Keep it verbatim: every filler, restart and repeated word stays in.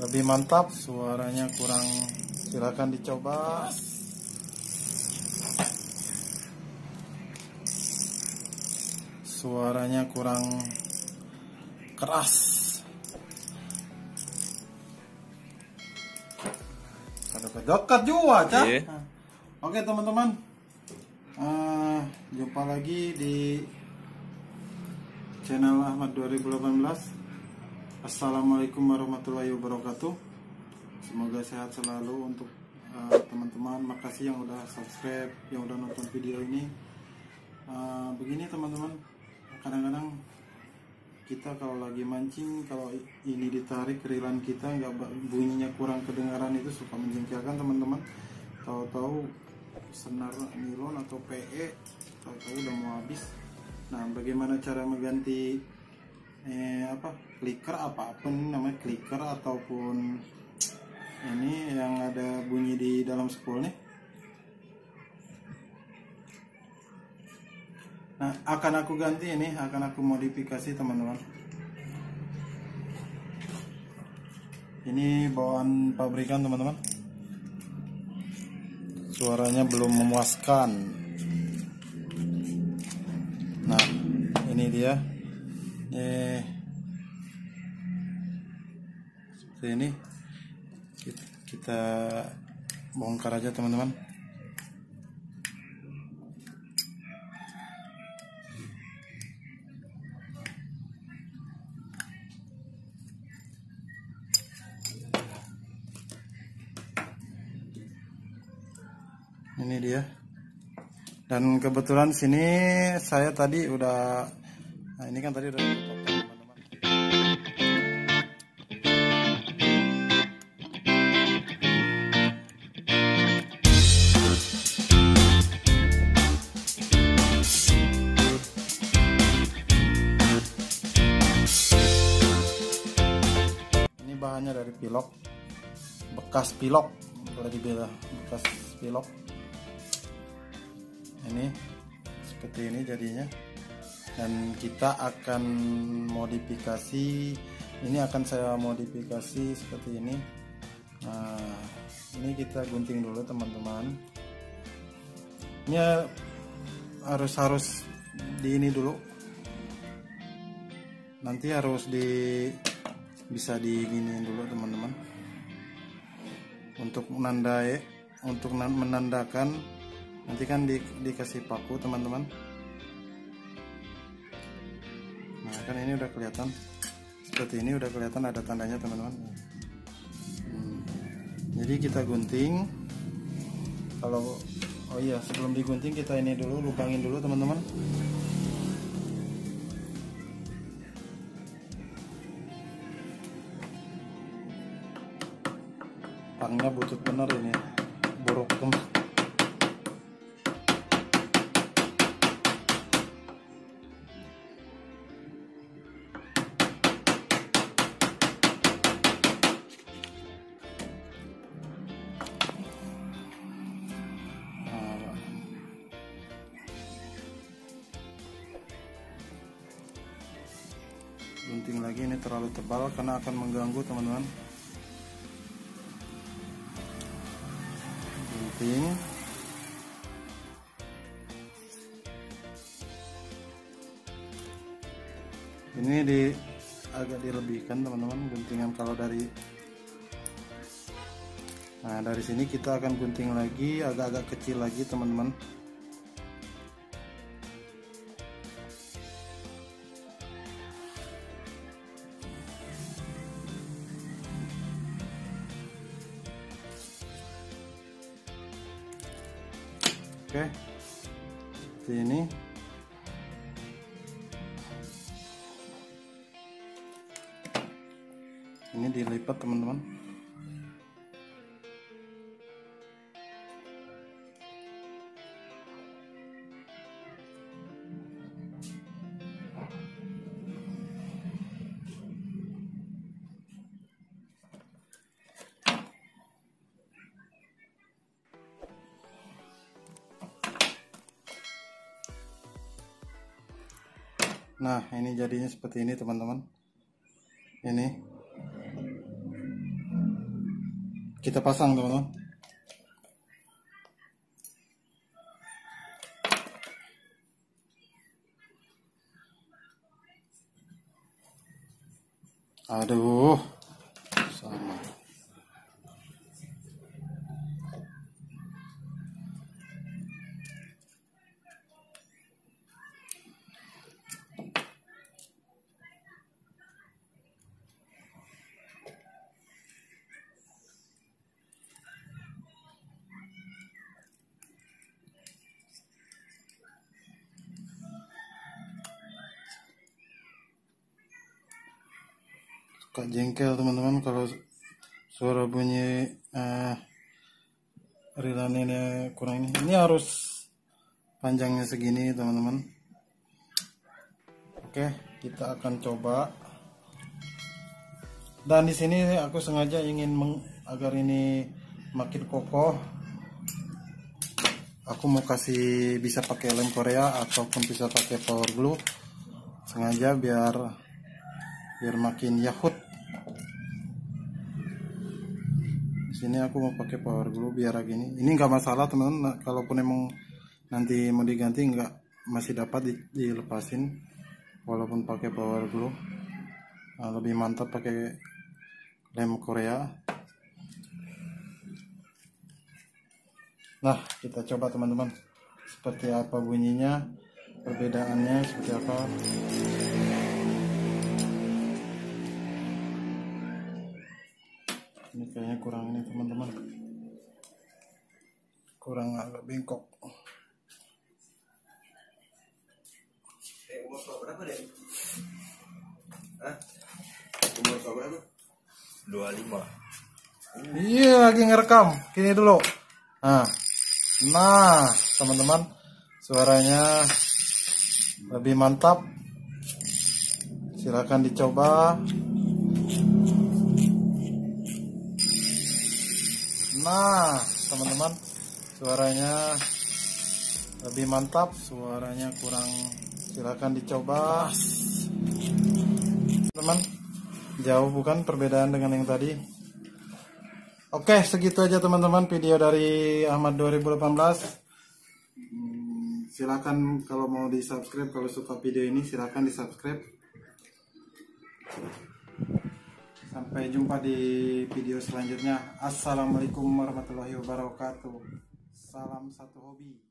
Lebih mantap, suaranya kurang, silakan dicoba. Suaranya kurang keras. Dekat juga, Cak. Yeah. Oke, teman-teman. Uh, jumpa lagi di channel Ahmad dua ribu delapan belas. Assalamualaikum warahmatullahi wabarakatuh. Semoga sehat selalu untuk teman-teman. Uh, Makasih yang udah subscribe, yang udah nonton video ini. Uh, begini teman-teman, kadang-kadang kita kalau lagi mancing, kalau ini ditarik rilan kita nggak, bunyinya kurang kedengaran, itu suka menjengkelkan teman-teman. Tahu-tahu senar nilon atau P E, tahu-tahu udah mau habis. Nah, bagaimana cara mengganti eh, apa clicker, apapun namanya clicker ataupun ini yang ada bunyi di dalam spoolnya. Nah, akan aku ganti ini, akan aku modifikasi teman-teman. Ini bawaan pabrikan teman-teman. Suaranya belum memuaskan. Nah, ini dia. Eh, seperti ini. Kita bongkar aja teman-teman. Ini dia. Dan kebetulan sini saya tadi udah, nah ini kan tadi udah ini bahannya dari pilok, bekas pilok, boleh dibilang bekas pilok. Ini seperti ini jadinya, dan kita akan modifikasi. Ini akan saya modifikasi seperti ini. Nah, ini kita gunting dulu teman-teman. Ini harus harus di ini dulu. Nanti harus di bisa diginiin dulu teman-teman. Untuk menandai, untuk menandakan. Nanti kan di, dikasih paku teman-teman. Nah, kan ini udah kelihatan. Seperti ini udah kelihatan ada tandanya teman-teman. Hmm. Jadi kita gunting. Kalau oh iya, sebelum digunting kita ini dulu lubangin dulu teman-teman. Tangnya butut bener ini. Borok teman. Gunting lagi, ini terlalu tebal karena akan mengganggu teman-teman. Gunting. Ini di agak dilebihkan teman-teman guntingan kalau dari. Nah, dari sini kita akan gunting lagi agak-agak kecil lagi teman-teman. Oke, seperti ini. Ini dilipat teman-teman. Nah, ini jadinya seperti ini teman-teman. Ini kita pasang teman-teman. Aduh, sama. Jengkel teman-teman kalau suara bunyi uh, relanenya kurang. Ini ini harus panjangnya segini teman-teman. Oke, kita akan coba. Dan di sini aku sengaja ingin meng, agar ini makin kokoh, aku mau kasih bisa pakai lem Korea ataupun bisa pakai power glue, sengaja biar biar makin yahut. Sini aku mau pakai power glue biar gini. Ini nggak masalah teman-teman, kalaupun emang nanti mau diganti nggak, masih dapat dilepasin walaupun pakai power glue. Nah, lebih mantap pakai lem Korea. Nah, kita coba teman-teman seperti apa bunyinya, perbedaannya seperti apa. Ini kayaknya kurang ini teman-teman, kurang agak bengkok. Eh, umur kau berapa deh? Hah? Umur kau berapa? dua puluh lima. Iya, lagi ngerekam. Gini dulu. Nah, nah teman-teman, suaranya lebih mantap. Silakan dicoba. Nah teman-teman, suaranya lebih mantap, suaranya kurang. Silakan dicoba teman, jauh bukan perbedaan dengan yang tadi. Oke, segitu aja teman-teman video dari Ahmad dua ribu delapan belas. Silakan kalau mau di subscribe, kalau suka video ini silakan di subscribe. Sampai jumpa di video selanjutnya. Assalamualaikum warahmatullahi wabarakatuh. Salam satu hobi.